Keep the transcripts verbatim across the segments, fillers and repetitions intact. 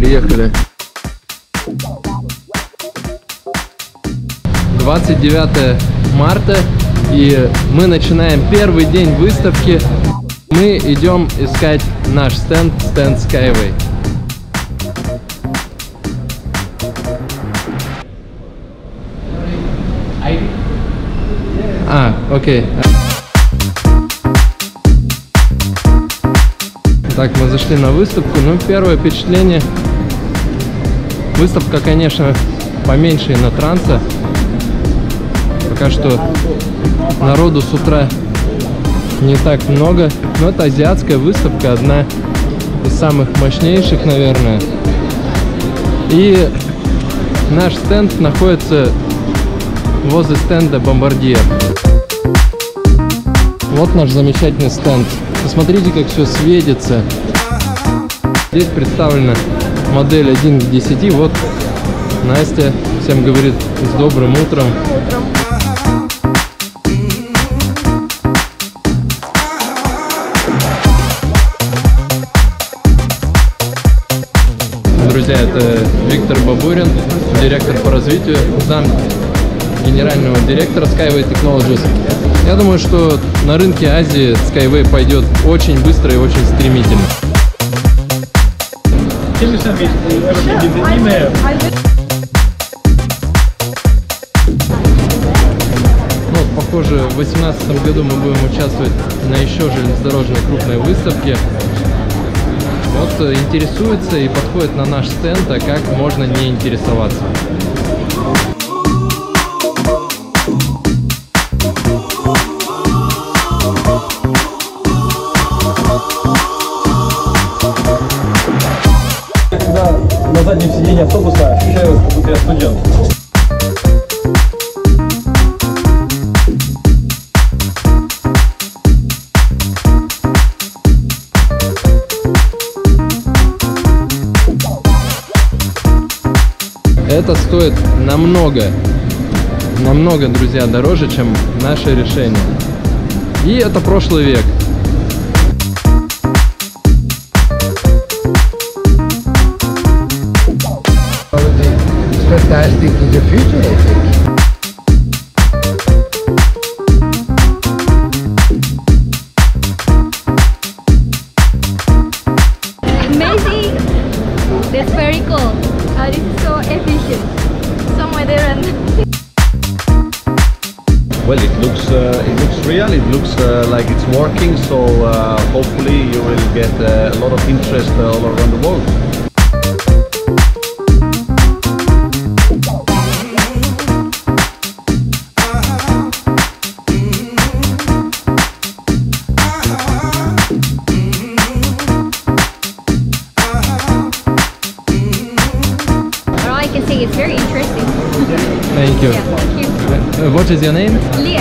приехали. двадцать девятое марта, и мы начинаем первый день выставки. Мы идем искать наш стенд, стенд SkyWay. А, окей. Так, мы зашли на выставку. Ну, первое впечатление. Выставка, конечно, поменьше инотранса. Пока что народу с утра не так много. Но это азиатская выставка, одна из самых мощнейших, наверное. И наш стенд находится возле стенда Бомбардия. Вот наш замечательный стенд. Посмотрите, как все светится. Здесь представлена модель один к десяти. Вот Настя всем говорит с добрым утром. Друзья, это Виктор Бабурин, директор по развитию, зам генерального директора SkyWay Technologies. Я думаю, что на рынке Азии SkyWay пойдет очень быстро и очень стремительно. Ну, похоже, в две тысячи восемнадцатом году мы будем участвовать на еще железнодорожной крупной выставке. Вот интересуется и подходит на наш стенд, а как можно не интересоваться. На заднем сиденье автобуса ощущаю, как будто я студент. Это стоит намного, намного, друзья, дороже, чем наше решение. И это прошлый век. Fantastic in the future, I think. Amazing! That's very cool. Uh, this is so efficient. Somewhere there and... Well, it looks, uh, it looks real, it looks uh, like it's working, so uh, hopefully you will get uh, a lot of interest uh, all around the world. It's very interesting. Thank you. Yeah, thank you. Uh, what is your name? Leah.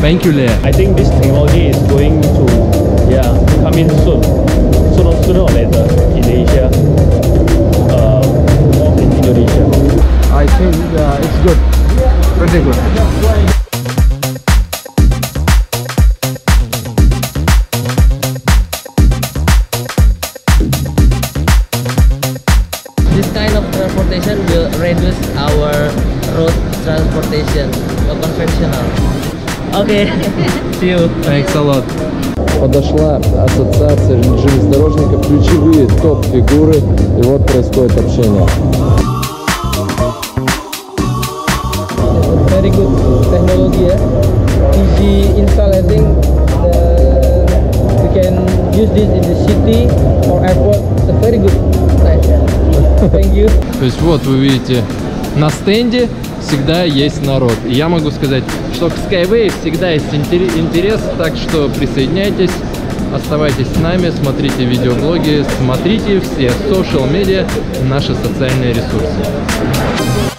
Thank you, Leah. I think this technology is going to yeah, come in soon. Sooner, sooner or later in Asia, uh, in Indonesia. I think uh, it's good. Pretty good. This kind of transportation will reduce our road transportation, the conventional. Okay, see you. Thanks a lot. Подошла ассоциация железнодорожников, ключевые топ-фигуры, и вот происходит общение. Very good technology, yeah? Easy install, I think. Uh, we can use this in the city or airport. It's very good. То есть вот вы видите, на стенде всегда есть народ. И я могу сказать, что к SkyWay всегда есть интерес, так что присоединяйтесь, оставайтесь с нами, смотрите видеоблоги, смотрите все social media, наши социальные ресурсы.